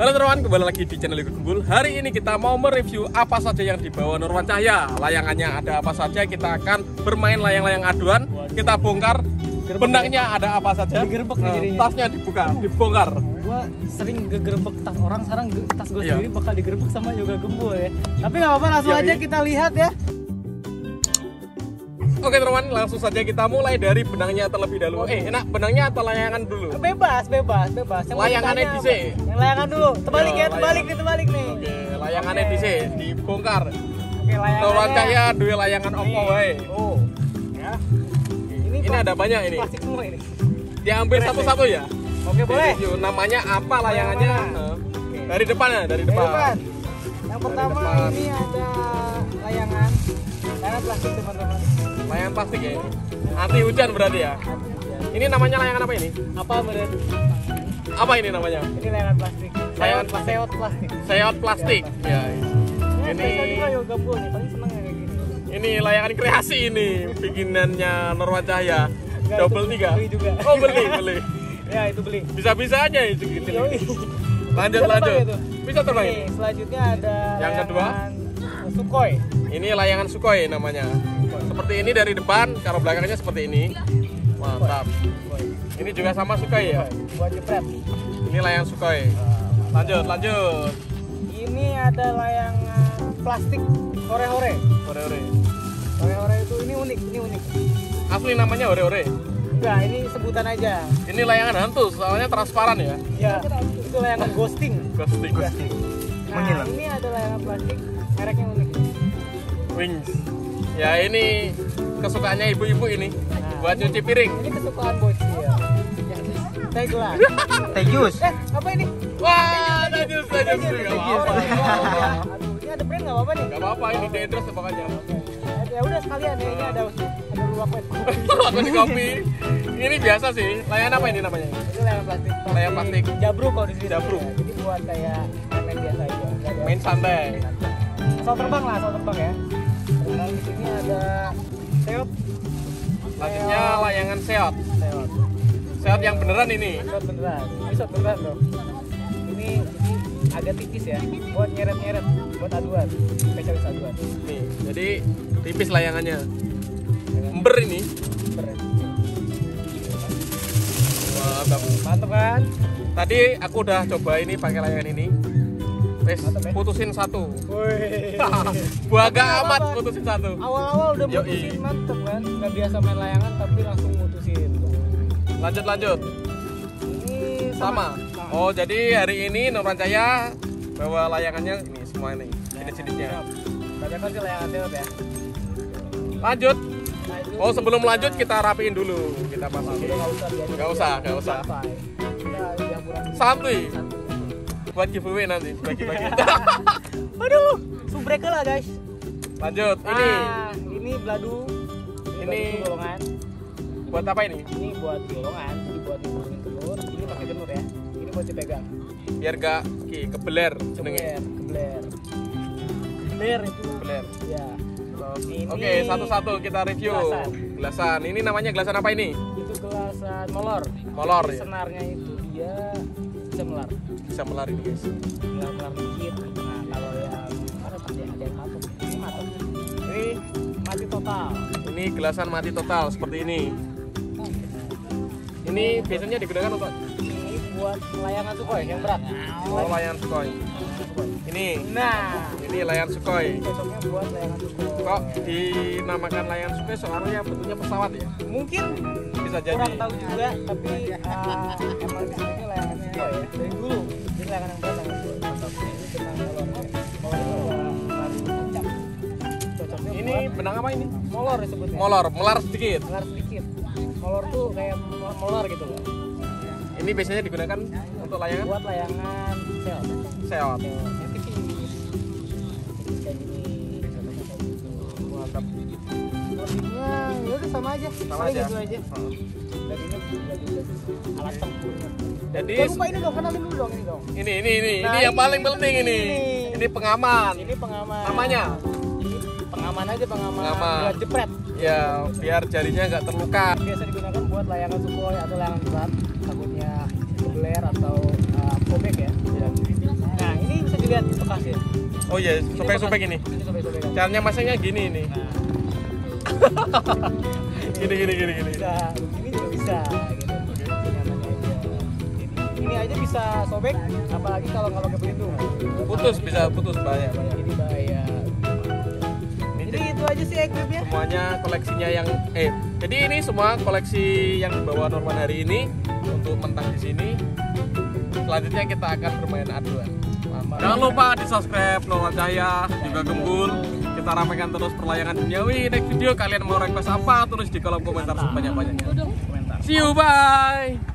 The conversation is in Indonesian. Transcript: Halo Noerwan, kembali lagi di channel Yoga Gembul. Hari ini kita mau mereview apa saja yang dibawa Noerwan Cahya. Layangannya ada apa saja, kita akan bermain layang-layang aduan. Kita bongkar, benangnya ada apa saja, tasnya dibuka, dibongkar. Gua sering gegerbek tas orang, sekarang tas gue sendiri bakal digerbek sama Yoga Gembul ya. Tapi gak apa-apa, langsung aja kita lihat ya. Oke teman, langsung saja kita mulai dari benangnya terlebih dahulu. Enak benangnya atau layangan dulu? Bebas. Yang layangannya dise. Yang layangan dulu. Terbalik ya, terbalik nih. Oke, layangannya dise, dibongkar. Oke, layangannya. Noerwan Cahya duwe layangan OPPO wae. Oh. Ya. Ini ada banyak ini. Plastik semua ini. Diambil satu-satu ya. Oke, boleh. Namanya apa layangannya? Dari depan ya, dari depan. Yang pertama ini ada layangan. Layangan plastik teman-teman. Layangan plastik ya, anti hujan berarti ya. Ini namanya layangan apa ini? Apa berarti? Apa ini namanya? Ini layangan plastik. Layangan plastik. Seot plastik. Seot plastik. Ya. Ini. Ini layangan kreasi ini, bikinannya Noerwan Cahya. Double 3. Oh beli. Ya itu beli. Bisa-bisa aja itu gitu. Lanjut. Bisa terbang ini. Selanjutnya ada yang kedua. Sukhoi. Ini layangan Sukhoi namanya. Seperti ini dari depan, kalau belakangnya seperti ini. Mantap. Ini juga sama Sukhoi ya. Ini layangan Sukhoi. Lanjut. Ini ada layangan plastik ore-ore. Ore-ore itu ini unik. Asli namanya ore-ore. Enggak, ini sebutan aja. Ini layangan hantu, soalnya transparan ya. Iya. Itu layangan ghosting. Nah, ini ada layangan plastik. Mereknya unik. Wings. Ya ini kesukaannya ibu-ibu ini. Buat cuci piring. Ini kesukaan bocil ya. Teh gelas. Teh jus. Apa ini? Wah, teh jus. Ini ada brand enggak apa-apa nih? Enggak apa-apa, ini teh terus pokoknya. Ya udah sekalian ya, ini ada luwak kopi. Ini biasa sih. Layangan apa ini namanya? Itu layangan plastik. Layangan plastik. Jabru kalau di sini. Jabru. Jadi buat kayak main biasa aja. Main santai. Asal terbang ya. Lalu di sini ada seot. Selanjutnya layangan seot. Seot yang beneran ini. Seot beneran loh. Ini agak tipis ya, buat nyeret-nyeret, buat aduan, spesialis aduan. Nih, jadi tipis layangannya. Ember ini. Wah, mantap kan? Tadi aku udah coba ini pakai layangan ini. Putusin satu. Buaga amat putusin satu. Awal-awal udah putusin mantep kan. Gak biasa main layangan tapi langsung putusin. Lanjut. Ini sama. Oh jadi hari ini Noerwan Cahya bawa layangannya ini semua ini. Jenis-jenisnya. Banyak kan layangan seot ya. Lanjut. Oh sebelum lanjut kita rapiin dulu. Kita masukin. Gak usah. Santuy. Buat giveaway nanti bagi-bagi. Aduh, subreke lah guys. Lanjut. Ini beladu. Ini golongan. Buat apa ini? Ini buat golongan, buat ngulungin telur. Ini pakai jenur ya. Ini buat dipegang. Biar gak kebeler. Kebeler. Ya. Oke, satu-satu kita review. Gelasan. Ini namanya gelasan apa ini? Itu gelasan molor ya. Senarnya itu dia bisa melar ini guys. Melar dikit. Nah kalau yang ada yang masuk ini mati. Ini mati total. Ini gelasan mati total seperti ini. Ini biasanya digunakan untuk ini buat layangan Sukhoi yang berat. Oh layangan Sukhoi. Ini. Nah ini layangan Sukhoi. Cocoknya buat layangan Sukhoi. Kok dinamakan layangan Sukhoi soalnya bentuknya pesawat ya? Mungkin bisa jadi. Kurang tahu juga tapi emang ini layangan Sukhoi ya. Dari dulu ini layangan yang berat yang Sukhoi. Ini benang apa ini? Molor disebutnya. Molor melar sedikit. Molor tuh kayak molor gitu loh. Ini biasanya digunakan untuk layangan? Buat layangan seot. Sama aja. Alat tempur. Jadi lupa ini dong, kenalin dulu dong ini dong. Ini yang paling penting ini. Ini pengaman. Namanya? Pengaman. Buat jepret. Ya, biar jarinya nggak terluka. Biasa digunakan buat layangan Sukhoi atau layangan berat, takutnya kebeler atau kobek ya. lihat di bekas ya. Oh iya, sobek-sobek ini. Caranya masaknya gini ini. Gini. Nah, ini juga bisa gitu. Ini aja bisa sobek, apalagi kalau ke Belitung. Putus, bisa putus banyak. Ini bahaya. Jadi itu aja sih equipnya. Semuanya koleksinya yang jadi ini semua koleksi yang dibawa Noerwan hari ini untuk mentang di sini. Selanjutnya kita akan bermain aduan. Jangan lupa di-subscribe Noerwan Cahya, Yoga Gembul. Kita ramaikan terus perlayangan duniawi. Next video kalian mau request apa? Tulis di kolom komentar sebanyak-banyaknya. See you, bye.